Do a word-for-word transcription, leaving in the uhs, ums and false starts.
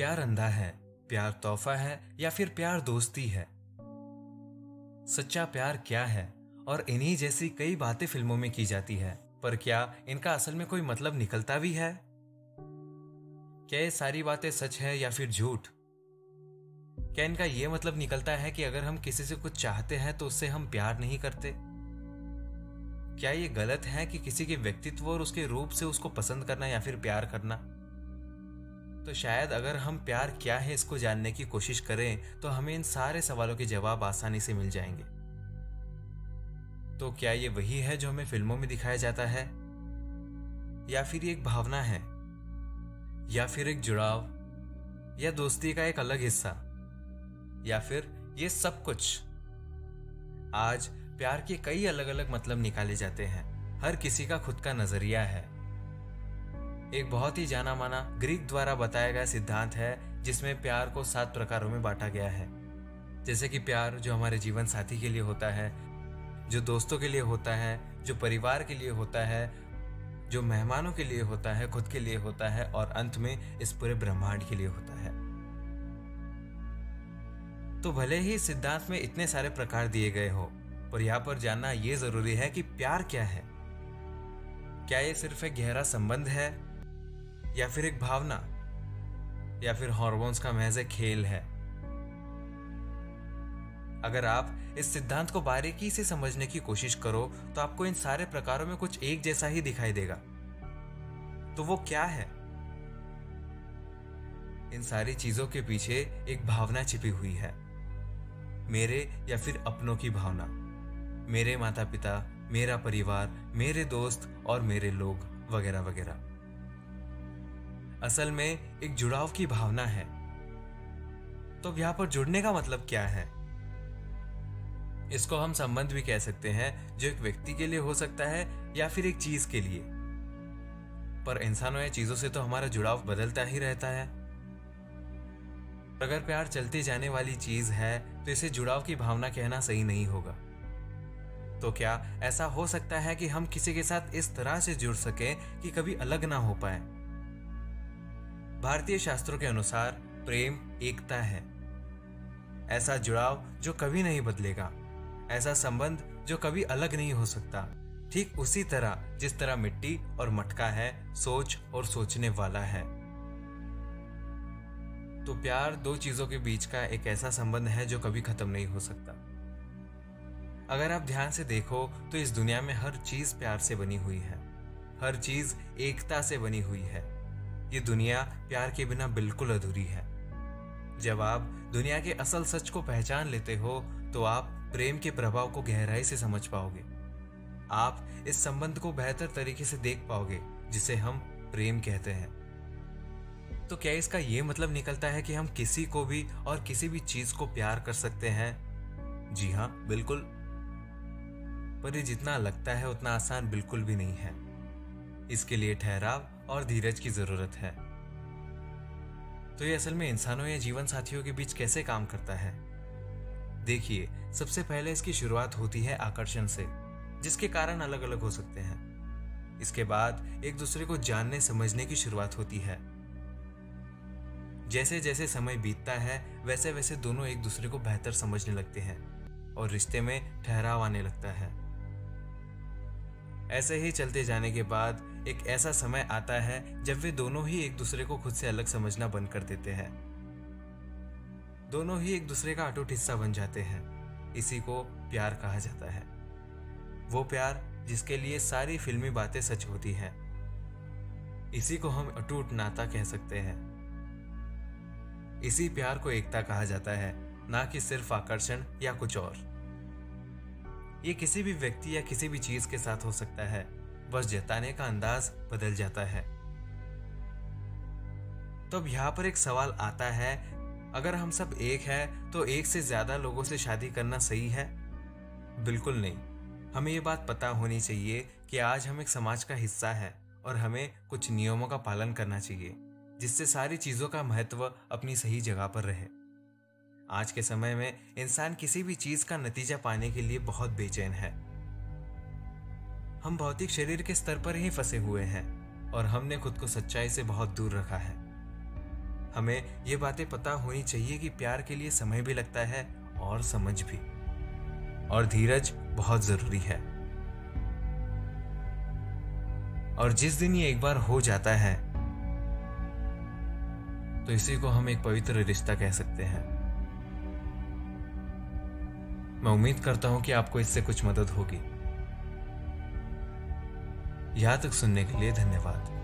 प्यार अंधा है, प्यार तोहफा है या फिर प्यार दोस्ती है। सच्चा प्यार क्या है और इन्हीं जैसी कई बातें फिल्मों में की जाती है, पर क्या इनका असल में कोई मतलब निकलता भी है? क्या ये सारी बातें सच है या फिर झूठ? क्या इनका यह मतलब निकलता है कि अगर हम किसी से कुछ चाहते हैं तो उससे हम प्यार नहीं करते? क्या ये गलत है कि किसी के व्यक्तित्व और उसके रूप से उसको पसंद करना या फिर प्यार करना? तो शायद अगर हम प्यार क्या है इसको जानने की कोशिश करें तो हमें इन सारे सवालों के जवाब आसानी से मिल जाएंगे। तो क्या ये वही है जो हमें फिल्मों में दिखाया जाता है, या फिर एक भावना है, या फिर एक जुड़ाव, या दोस्ती का एक अलग हिस्सा, या फिर ये सब कुछ? आज प्यार के कई अलग अलग मतलब निकाले जाते हैं, हर किसी का खुद का नजरिया है। एक बहुत ही जाना माना ग्रीक द्वारा बताया गया सिद्धांत है जिसमें प्यार को सात प्रकारों में बांटा गया है, जैसे कि प्यार जो हमारे जीवन साथी के लिए होता है, जो दोस्तों के लिए होता है, जो परिवार के लिए होता है, जो मेहमानों के लिए होता है, खुद के लिए होता है और अंत में इस पूरे ब्रह्मांड के लिए होता है। तो भले ही इस सिद्धांत में इतने सारे प्रकार दिए गए हो, पर यहाँ पर जानना ये जरूरी है कि प्यार क्या है। क्या ये सिर्फ एक गहरा संबंध है, या फिर एक भावना, या फिर हार्मोन्स का महज एक खेल है? अगर आप इस सिद्धांत को बारीकी से समझने की कोशिश करो तो आपको इन सारे प्रकारों में कुछ एक जैसा ही दिखाई देगा। तो वो क्या है? इन सारी चीजों के पीछे एक भावना छिपी हुई है, मेरे या फिर अपनों की भावना, मेरे माता पिता, मेरा परिवार, मेरे दोस्त और मेरे लोग वगैरह वगैरह। असल में एक जुड़ाव की भावना है। तो यहां पर जुड़ने का मतलब क्या है? इसको हम संबंध भी कह सकते हैं, जो एक व्यक्ति के लिए हो सकता है या फिर एक चीज के लिए। पर इंसानों या चीजों से तो हमारा जुड़ाव बदलता ही रहता है। अगर प्यार चलते जाने वाली चीज है तो इसे जुड़ाव की भावना कहना सही नहीं होगा। तो क्या ऐसा हो सकता है कि हम किसी के साथ इस तरह से जुड़ सके कि कभी अलग ना हो पाए? भारतीय शास्त्रों के अनुसार प्रेम एकता है, ऐसा जुड़ाव जो कभी नहीं बदलेगा, ऐसा संबंध जो कभी अलग नहीं हो सकता। ठीक उसी तरह जिस तरह मिट्टी और मटका है, सोच और सोचने वाला है। तो प्यार दो चीजों के बीच का एक ऐसा संबंध है जो कभी खत्म नहीं हो सकता। अगर आप ध्यान से देखो तो इस दुनिया में हर चीज प्यार से बनी हुई है, हर चीज एकता से बनी हुई है। ये दुनिया प्यार के बिना बिल्कुल अधूरी है। जब आप दुनिया के असल सच को पहचान लेते हो तो आप प्रेम के प्रभाव को गहराई से समझ पाओगे। आप इस संबंध को बेहतर तरीके से देख पाओगे, जिसे हम प्रेम कहते हैं। तो क्या इसका ये मतलब निकलता है कि हम किसी को भी और किसी भी चीज को प्यार कर सकते हैं? जी हाँ, बिल्कुल। पर ये जितना लगता है उतना आसान बिल्कुल भी नहीं है। इसके लिए ठहराव और धीरज की जरूरत है। तो ये असल में इंसानों या जीवन साथियों के बीच कैसे काम करता है? देखिए, सबसे पहले इसकी शुरुआत होती है आकर्षण से, जिसके कारण अलग अलग हो सकते हैं। इसके बाद एक दूसरे को जानने समझने की शुरुआत होती है। जैसे जैसे समय बीतता है वैसे वैसे दोनों एक दूसरे को बेहतर समझने लगते हैं और रिश्ते में ठहराव आने लगता है। ऐसे ही चलते जाने के बाद एक ऐसा समय आता है जब वे दोनों ही एक दूसरे को खुद से अलग समझना बंद कर देते हैं, दोनों ही एक दूसरे का अटूट हिस्सा बन जाते हैं। इसी को प्यार कहा जाता है, वो प्यार जिसके लिए सारी फिल्मी बातें सच होती हैं। इसी को हम अटूट नाता कह सकते हैं। इसी प्यार को एकता कहा जाता है, ना कि सिर्फ आकर्षण या कुछ और। ये किसी भी व्यक्ति या किसी भी चीज के साथ हो सकता है, बस जताने का अंदाज बदल जाता है। तो अब यहाँ पर एक सवाल आता है, अगर हम सब एक हैं तो एक से ज्यादा लोगों से शादी करना सही है? बिल्कुल नहीं। हमें ये बात पता होनी चाहिए कि आज हम एक समाज का हिस्सा है और हमें कुछ नियमों का पालन करना चाहिए, जिससे सारी चीजों का महत्व अपनी सही जगह पर रहे। आज के समय में इंसान किसी भी चीज का नतीजा पाने के लिए बहुत बेचैन है। हम भौतिक शरीर के स्तर पर ही फंसे हुए हैं और हमने खुद को सच्चाई से बहुत दूर रखा है। हमें ये बातें पता होनी चाहिए कि प्यार के लिए समय भी लगता है और समझ भी, और धीरज बहुत जरूरी है। और जिस दिन ये एक बार हो जाता है तो इसी को हम एक पवित्र रिश्ता कह सकते हैं। मैं उम्मीद करता हूं कि आपको इससे कुछ मदद होगी। यहाँ तक सुनने के लिए धन्यवाद।